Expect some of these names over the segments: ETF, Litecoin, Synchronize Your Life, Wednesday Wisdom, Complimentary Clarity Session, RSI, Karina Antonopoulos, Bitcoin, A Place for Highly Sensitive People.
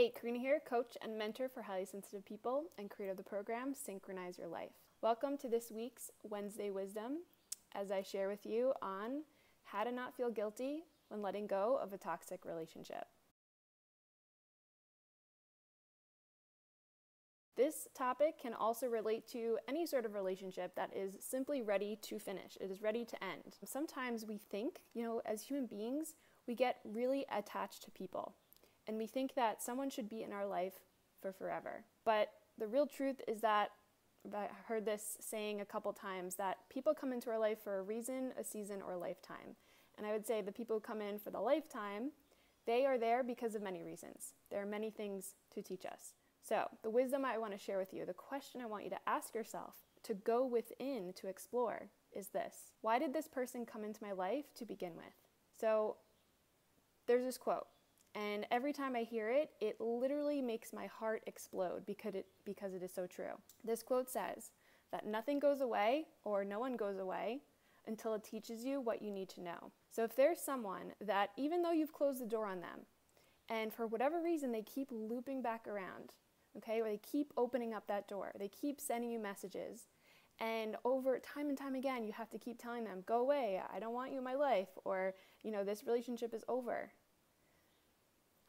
Hey, Karina here, coach and mentor for highly sensitive people and creator of the program Synchronize Your Life. Welcome to this week's Wednesday Wisdom as I share with you on how to not feel guilty when letting go of a toxic relationship. This topic can also relate to any sort of relationship that is simply ready to finish. It is ready to end. Sometimes we think, as human beings, we get really attached to people. And we think that someone should be in our life for forever. But the real truth is that, I heard this saying a couple times, that people come into our life for a reason, a season, or a lifetime. And I would say the people who come in for the lifetime, they are there because of many reasons. There are many things to teach us. So the wisdom I want to share with you, the question I want you to ask yourself, to go within, to explore, is this. Why did this person come into my life to begin with? So there's this quote. And every time I hear it, it literally makes my heart explode because it is so true. This quote says that nothing goes away or no one goes away until it teaches you what you need to know. So if there's someone that even though you've closed the door on them and for whatever reason they keep looping back around, okay, or they keep opening up that door, they keep sending you messages, and over time and time again, you have to keep telling them, go away, I don't want you in my life, or, this relationship is over.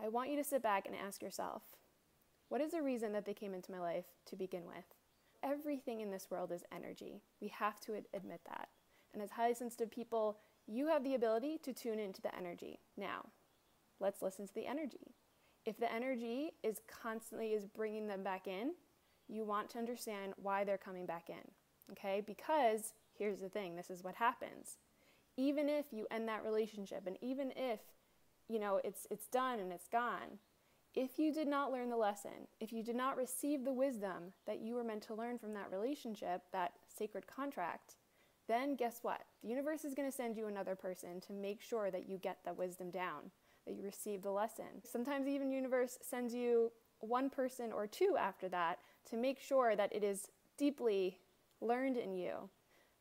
I want you to sit back and ask yourself, what is the reason that they came into my life to begin with? Everything in this world is energy. We have to admit that. And as highly sensitive people, you have the ability to tune into the energy. Now, let's listen to the energy. If the energy is constantly bringing them back in, you want to understand why they're coming back in, okay? Because here's the thing, this is what happens. Even if you end that relationship and even if it's done and it's gone. If you did not learn the lesson, if you did not receive the wisdom that you were meant to learn from that relationship, that sacred contract, then guess what? The universe is going to send you another person to make sure that you get the wisdom down, that you receive the lesson. Sometimes even the universe sends you one person or two after that to make sure that it is deeply learned in you,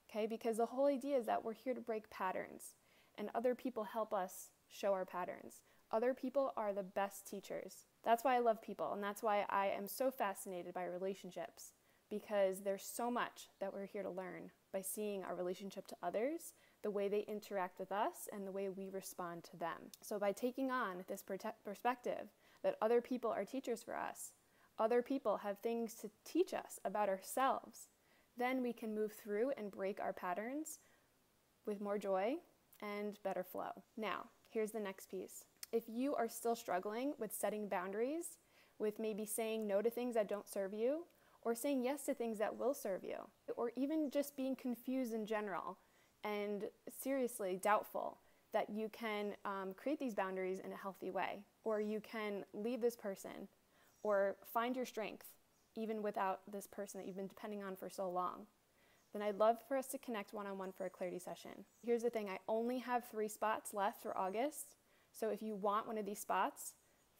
okay? Because the whole idea is that we're here to break patterns, and other people help us show our patterns. Other people are the best teachers. That's why I love people, and that's why I am so fascinated by relationships, because there's so much that we're here to learn by seeing our relationship to others, the way they interact with us, and the way we respond to them. So by taking on this perspective that other people are teachers for us, other people have things to teach us about ourselves, then we can move through and break our patterns with more joy and better flow. Now, here's the next piece. If you are still struggling with setting boundaries, with maybe saying no to things that don't serve you, or saying yes to things that will serve you, or even just being confused in general and seriously doubtful that you can create these boundaries in a healthy way, or you can leave this person, or find your strength even without this person that you've been depending on for so long, then I'd love for us to connect one-on-one for a clarity session. Here's the thing, I only have 3 spots left for August, so if you want one of these spots,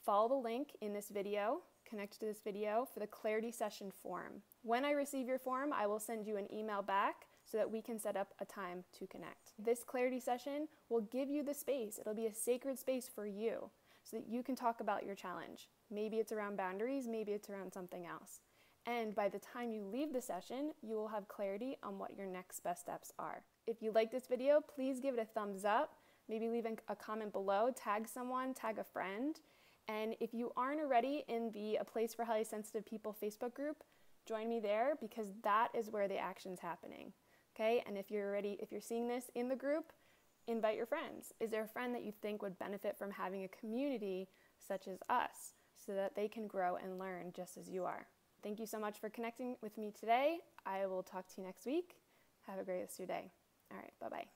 follow the link in this video, connect to this video for the clarity session form. When I receive your form, I will send you an email back so that we can set up a time to connect. This clarity session will give you the space, it'll be a sacred space for you so that you can talk about your challenge. Maybe it's around boundaries, maybe it's around something else. And by the time you leave the session, you will have clarity on what your next best steps are. If you like this video, please give it a thumbs up, maybe leave a comment below, tag someone, tag a friend. And if you aren't already in the A Place for Highly Sensitive People Facebook group, join me there because that is where the action's happening, okay? And if you're seeing this in the group, invite your friends. Is there a friend that you think would benefit from having a community such as us so that they can grow and learn just as you are? Thank you so much for connecting with me today. I will talk to you next week. Have a great rest of your day. All right, bye-bye.